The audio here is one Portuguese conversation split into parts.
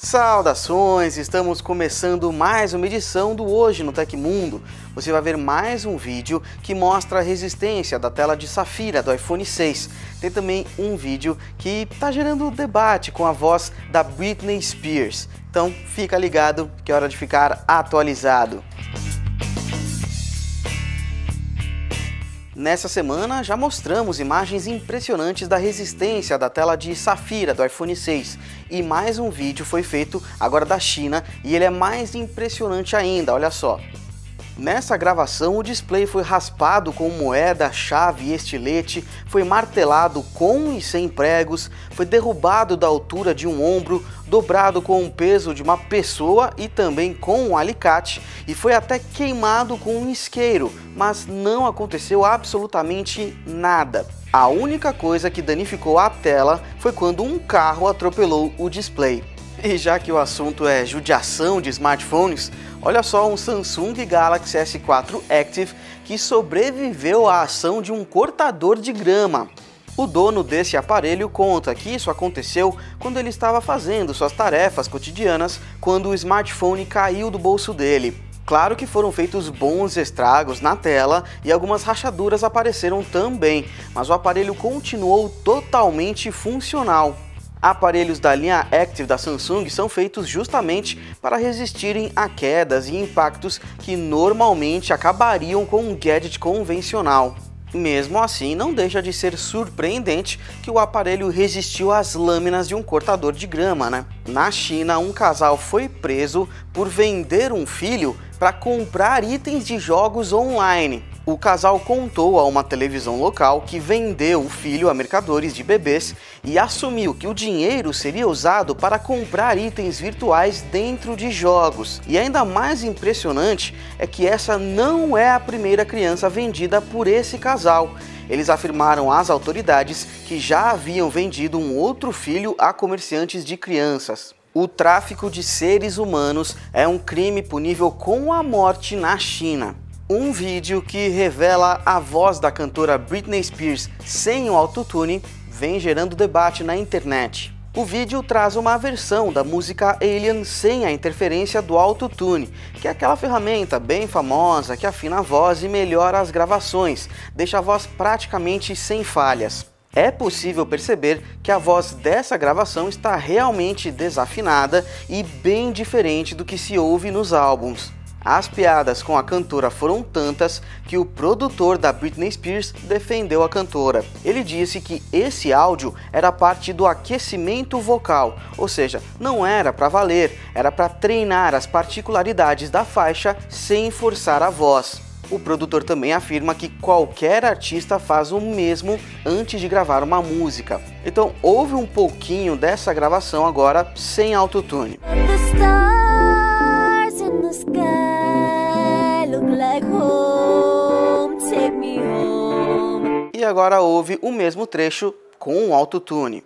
Saudações, estamos começando mais uma edição do Hoje no Tecmundo. Você vai ver mais um vídeo que mostra a resistência da tela de Safira do iPhone 6. Tem também um vídeo que está gerando debate com a voz da Britney Spears. Então fica ligado que é hora de ficar atualizado. Nessa semana já mostramos imagens impressionantes da resistência da tela de Safira do iPhone 6 e mais um vídeo foi feito agora da China e ele é mais impressionante ainda, olha só. Nessa gravação o display foi raspado com moeda, chave e estilete, foi martelado com e sem pregos, foi derrubado da altura de um ombro, dobrado com o peso de uma pessoa e também com um alicate e foi até queimado com um isqueiro, mas não aconteceu absolutamente nada. A única coisa que danificou a tela foi quando um carro atropelou o display. E já que o assunto é judiação de smartphones, olha só um Samsung Galaxy S4 Active que sobreviveu à ação de um cortador de grama. O dono desse aparelho conta que isso aconteceu quando ele estava fazendo suas tarefas cotidianas quando o smartphone caiu do bolso dele. Claro que foram feitos bons estragos na tela e algumas rachaduras apareceram também, mas o aparelho continuou totalmente funcional. Aparelhos da linha Active da Samsung são feitos justamente para resistirem a quedas e impactos que normalmente acabariam com um gadget convencional. Mesmo assim, não deixa de ser surpreendente que o aparelho resistiu às lâminas de um cortador de grama, né? Na China, um casal foi preso por vender um filho para comprar itens de jogos online. O casal contou a uma televisão local que vendeu o filho a mercadores de bebês e assumiu que o dinheiro seria usado para comprar itens virtuais dentro de jogos. E ainda mais impressionante é que essa não é a primeira criança vendida por esse casal. Eles afirmaram às autoridades que já haviam vendido um outro filho a comerciantes de crianças. O tráfico de seres humanos é um crime punível com a morte na China. Um vídeo que revela a voz da cantora Britney Spears sem o autotune vem gerando debate na internet. O vídeo traz uma versão da música Alien sem a interferência do autotune, que é aquela ferramenta bem famosa que afina a voz e melhora as gravações, deixa a voz praticamente sem falhas. É possível perceber que a voz dessa gravação está realmente desafinada e bem diferente do que se ouve nos álbuns. As piadas com a cantora foram tantas que o produtor da Britney Spears defendeu a cantora. Ele disse que esse áudio era parte do aquecimento vocal, ou seja, não era para valer, era para treinar as particularidades da faixa sem forçar a voz. O produtor também afirma que qualquer artista faz o mesmo antes de gravar uma música. Então, ouve um pouquinho dessa gravação agora sem autotune. E agora ouve o mesmo trecho com o autotune.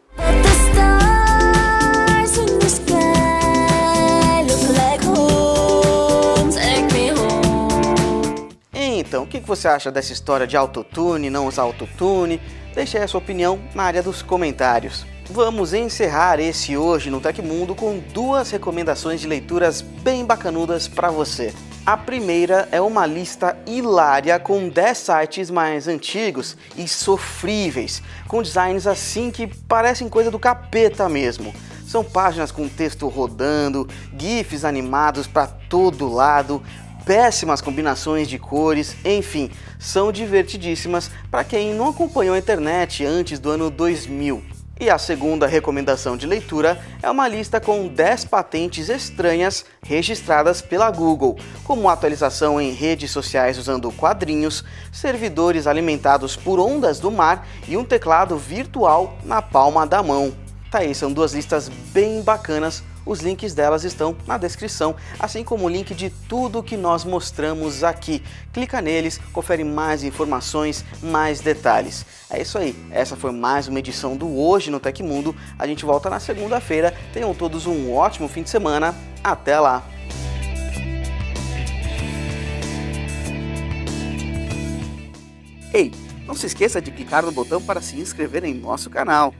Então, o que você acha dessa história de autotune, não usar autotune? Deixe aí a sua opinião na área dos comentários. Vamos encerrar esse Hoje no Tecmundo com duas recomendações de leituras bem bacanudas para você. A primeira é uma lista hilária com 10 sites mais antigos e sofríveis, com designs assim que parecem coisa do capeta mesmo. São páginas com texto rodando, gifs animados para todo lado, péssimas combinações de cores, enfim, são divertidíssimas para quem não acompanhou a internet antes do ano 2000. E a segunda recomendação de leitura é uma lista com 10 patentes estranhas registradas pela Google, como atualização em redes sociais usando quadrinhos, servidores alimentados por ondas do mar e um teclado virtual na palma da mão. Tá aí, são duas listas bem bacanas. Os links delas estão na descrição, assim como o link de tudo que nós mostramos aqui. Clica neles, confere mais informações, mais detalhes. É isso aí, essa foi mais uma edição do Hoje no Tecmundo. A gente volta na segunda-feira. Tenham todos um ótimo fim de semana. Até lá! Ei, não se esqueça de clicar no botão para se inscrever em nosso canal.